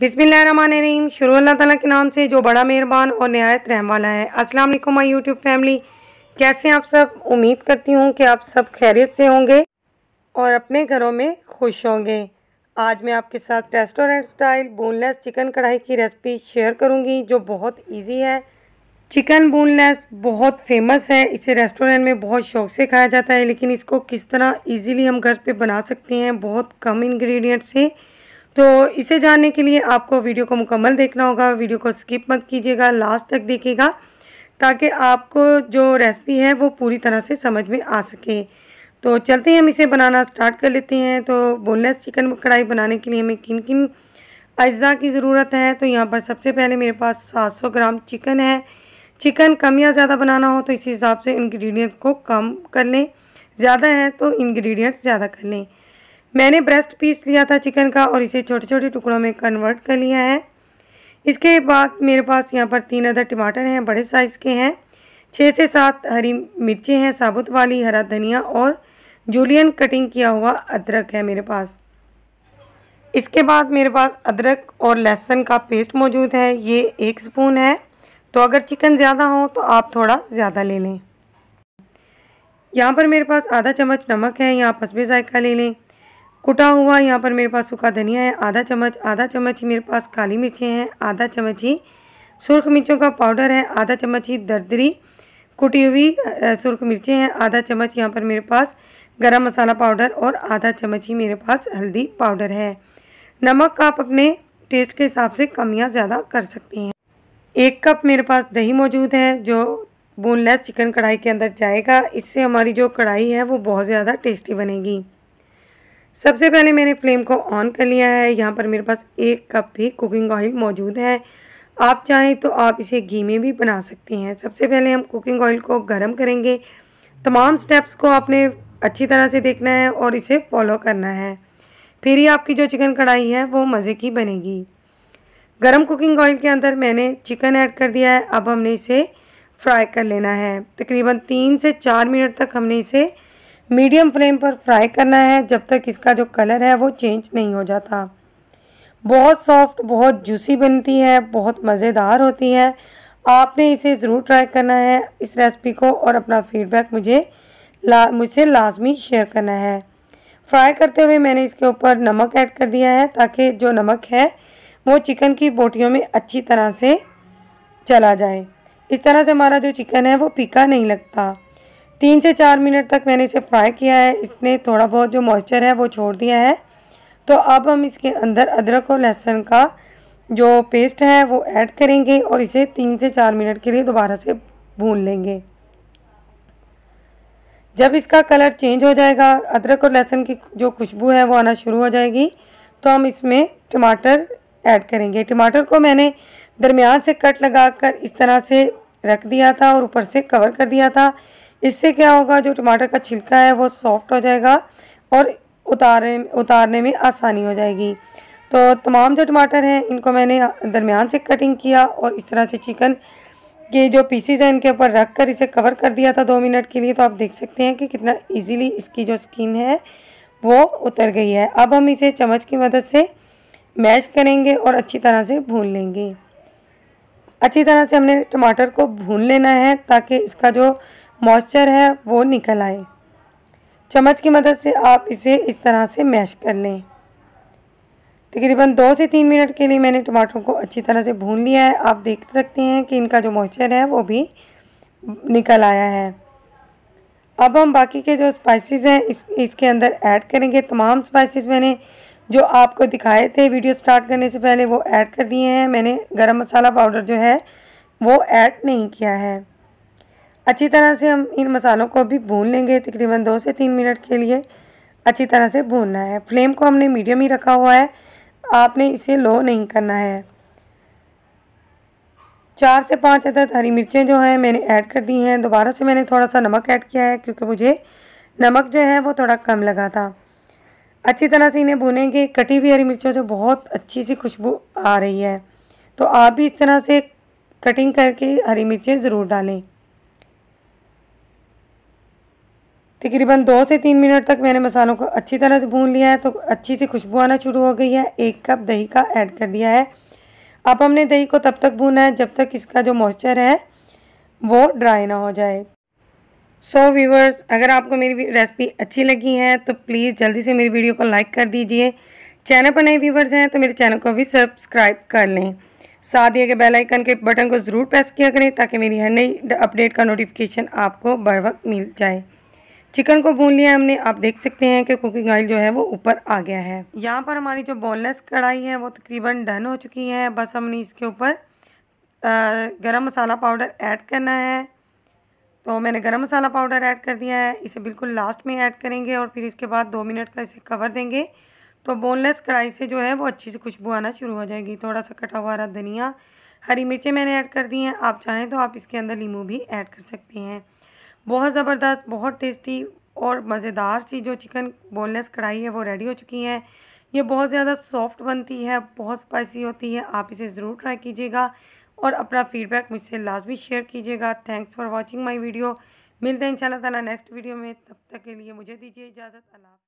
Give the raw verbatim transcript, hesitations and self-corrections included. बिस्मिल्लाहिर्रहमानिर्रहीम। शुरू अल्लाह ताला के नाम से जो बड़ा मेहरबान और नहायत रहम वाला है। अस्सलाम वालेकुम माय यूट्यूब फैमिली, कैसे आप सब? उम्मीद करती हूँ कि आप सब खैरियत से होंगे और अपने घरों में खुश होंगे। आज मैं आपके साथ रेस्टोरेंट स्टाइल बोनलेस चिकन कढ़ाई की रेसिपी शेयर करूँगी जो बहुत ईजी है। चिकन बोनलेस बहुत फेमस है, इसे रेस्टोरेंट में बहुत शौक़ से खाया जाता है, लेकिन इसको किस तरह इजीली हम घर पे बना सकते हैं बहुत कम इंग्रेडिएंट से, तो इसे जानने के लिए आपको वीडियो को मुकम्मल देखना होगा। वीडियो को स्किप मत कीजिएगा, लास्ट तक देखिएगा ताकि आपको जो रेसिपी है वो पूरी तरह से समझ में आ सके। तो चलते हैं, हम इसे बनाना स्टार्ट कर लेते हैं। तो बोनलेस चिकन कढ़ाई बनाने के लिए हमें किन किन अज्जा की ज़रूरत है, तो यहाँ पर सबसे पहले मेरे पास सात सौ ग्राम चिकन है। चिकन कम या ज़्यादा बनाना हो तो इसी हिसाब से इंग्रेडिएंट्स को कम कर लें, ज़्यादा है तो इंग्रेडिएंट्स ज़्यादा कर लें। मैंने ब्रेस्ट पीस लिया था चिकन का और इसे छोटे छोटे टुकड़ों में कन्वर्ट कर लिया है। इसके बाद मेरे पास यहाँ पर तीन अदर टमाटर हैं, बड़े साइज़ के हैं। छः से सात हरी मिर्चें हैं साबुत वाली, हरा धनिया और जूलियन कटिंग किया हुआ अदरक है मेरे पास। इसके बाद मेरे पास अदरक और लहसुन का पेस्ट मौजूद है, ये एक स्पून है, तो अगर चिकन ज़्यादा हो तो आप थोड़ा ज़्यादा ले लें। यहाँ पर मेरे पास आधा चम्मच नमक है, यहाँ हस्बे जायका ले लें। कुटा हुआ यहाँ पर मेरे पास सूखा धनिया है आधा चम्मच, आधा चम्मच ही मेरे पास काली मिर्चें हैं, आधा चम्मच ही सुर्ख मिर्चों का पाउडर है, आधा चम्मच ही दरदरी कुटी हुई सुर्ख मिर्चें हैं, आधा चम्मच यहाँ पर मेरे पास गरम मसाला पाउडर और आधा चम्मच ही मेरे पास हल्दी पाउडर है। नमक आप अपने टेस्ट के हिसाब से कम या ज़्यादा कर सकते हैं। एक कप मेरे पास दही मौजूद है जो बोनलेस चिकन कढ़ाई के अंदर जाएगा, इससे हमारी जो कढ़ाई है वो बहुत ज़्यादा टेस्टी बनेगी। सबसे पहले मैंने फ्लेम को ऑन कर लिया है। यहाँ पर मेरे पास एक कप भी कुकिंग ऑयल मौजूद है, आप चाहें तो आप इसे घी में भी बना सकते हैं। सबसे पहले हम कुकिंग ऑयल को गर्म करेंगे। तमाम स्टेप्स को आपने अच्छी तरह से देखना है और इसे फॉलो करना है, फिर ही आपकी जो चिकन कढ़ाई है वो मज़े की बनेगी। गरम कुकिंग ऑयल के अंदर मैंने चिकन ऐड कर दिया है, अब हमने इसे फ्राई कर लेना है। तकरीबन तीन से चार मिनट तक हमने इसे मीडियम फ्लेम पर फ्राई करना है जब तक इसका जो कलर है वो चेंज नहीं हो जाता। बहुत सॉफ्ट, बहुत जूसी बनती है, बहुत मज़ेदार होती है। आपने इसे ज़रूर ट्राई करना है इस रेसिपी को और अपना फीडबैक मुझे ला मुझसे लाजमी शेयर करना है। फ्राई करते हुए मैंने इसके ऊपर नमक ऐड कर दिया है ताकि जो नमक है वो चिकन की बोटियों में अच्छी तरह से चला जाए। इस तरह से हमारा जो चिकन है वो फीका नहीं लगता। तीन से चार मिनट तक मैंने इसे फ्राई किया है, इसने थोड़ा बहुत जो मॉइस्चर है वो छोड़ दिया है। तो अब हम इसके अंदर अदरक और लहसुन का जो पेस्ट है वो ऐड करेंगे और इसे तीन से चार मिनट के लिए दोबारा से भून लेंगे। जब इसका कलर चेंज हो जाएगा, अदरक और लहसुन की जो खुशबू है वो आना शुरू हो जाएगी, तो हम इसमें टमाटर ऐड करेंगे। टमाटर को मैंने दरमियान से कट लगाकर इस तरह से रख दिया था और ऊपर से कवर कर दिया था। इससे क्या होगा, जो टमाटर का छिलका है वो सॉफ्ट हो जाएगा और उतारे उतारने में आसानी हो जाएगी। तो तमाम जो टमाटर हैं इनको मैंने दरमियान से कटिंग किया और इस तरह से चिकन के जो पीसीज हैं इनके ऊपर रख कर इसे कवर कर दिया था दो मिनट के लिए। तो आप देख सकते हैं कि कितना ईजीली इसकी जो स्किन है वो उतर गई है। अब हम इसे चम्मच की मदद से मैश करेंगे और अच्छी तरह से भून लेंगे। अच्छी तरह से हमने टमाटर को भून लेना है ताकि इसका जो मॉइस्चर है वो निकल आए। चम्मच की मदद से आप इसे इस तरह से मैश कर लें। तकरीबन दो से तीन मिनट के लिए मैंने टमाटर को अच्छी तरह से भून लिया है। आप देख सकते हैं कि इनका जो मॉइस्चर है वो भी निकल आया है। अब हम बाकी के जो स्पाइसेस हैं इस, इसके अंदर ऐड करेंगे। तमाम स्पाइसेस मैंने जो आपको दिखाए थे वीडियो स्टार्ट करने से पहले वो ऐड कर दिए हैं। मैंने गरम मसाला पाउडर जो है वो ऐड नहीं किया है। अच्छी तरह से हम इन मसालों को भी भून लेंगे, तकरीबन दो से तीन मिनट के लिए अच्छी तरह से भूनना है। फ्लेम को हमने मीडियम ही रखा हुआ है, आपने इसे लो नहीं करना है। चार से पाँच अदद हरी मिर्चें जो हैं मैंने ऐड कर दी हैं। दोबारा से मैंने थोड़ा सा नमक ऐड किया है क्योंकि मुझे नमक जो है वो थोड़ा कम लगा था। अच्छी तरह से इन्हें भूनेंगे। कटी हुई हरी मिर्चों से बहुत अच्छी सी खुशबू आ रही है, तो आप भी इस तरह से कटिंग करके हरी मिर्चें ज़रूर डालें। तकरीबन दो से तीन मिनट तक मैंने मसालों को अच्छी तरह से भून लिया है। तो अच्छी सी खुशबू आना शुरू हो गई है। एक कप दही का ऐड कर दिया है। अब हमने दही को तब तक भूना है जब तक इसका जो मॉइस्चर है वो ड्राई ना हो जाए। सो व्यूवर्स, अगर आपको मेरी रेसिपी अच्छी लगी है तो प्लीज़ जल्दी से मेरी वीडियो को लाइक कर दीजिए। चैनल पर नए व्यूवर्स हैं तो मेरे चैनल को भी सब्सक्राइब कर लें। साथ ही अगर बेल आइकन के बटन को ज़रूर प्रेस किया करें ताकि मेरी हर नई अपडेट का नोटिफिकेशन आपको बर वक्त मिल जाए। चिकन को भून लिया हमने। आप देख सकते हैं कि कुकिंग ऑयल जो है वो ऊपर आ गया है। यहाँ पर हमारी जो बोनलेस कढ़ाई है वो तकरीबन डन हो चुकी है। बस हमने इसके ऊपर गरम मसाला पाउडर ऐड करना है। तो मैंने गरम मसाला पाउडर ऐड कर दिया है। इसे बिल्कुल लास्ट में ऐड करेंगे और फिर इसके बाद दो मिनट का इसे कवर देंगे। तो बोनलेस कढ़ाई से जो है वो अच्छी सी खुशबू आना शुरू हो जाएगी। थोड़ा सा कटा हुआ हरा धनिया, हरी मिर्चें मैंने ऐड कर दी हैं। आप चाहें तो आप इसके अंदर नींबू भी ऐड कर सकते हैं। बहुत ज़बरदस्त, बहुत टेस्टी और मज़ेदार सी जो चिकन बोनलेस कढ़ाई है वो रेडी हो चुकी है। ये बहुत ज़्यादा सॉफ्ट बनती है, बहुत स्पाइसी होती है। आप इसे ज़रूर ट्राई कीजिएगा और अपना फ़ीडबैक मुझसे लाजमी शेयर कीजिएगा। Thanks for watching my video. मिलते हैं इंशाल्लाह ताला नेक्स्ट वीडियो में। तब तक के लिए मुझे दीजिए इजाज़त। अल्लाह।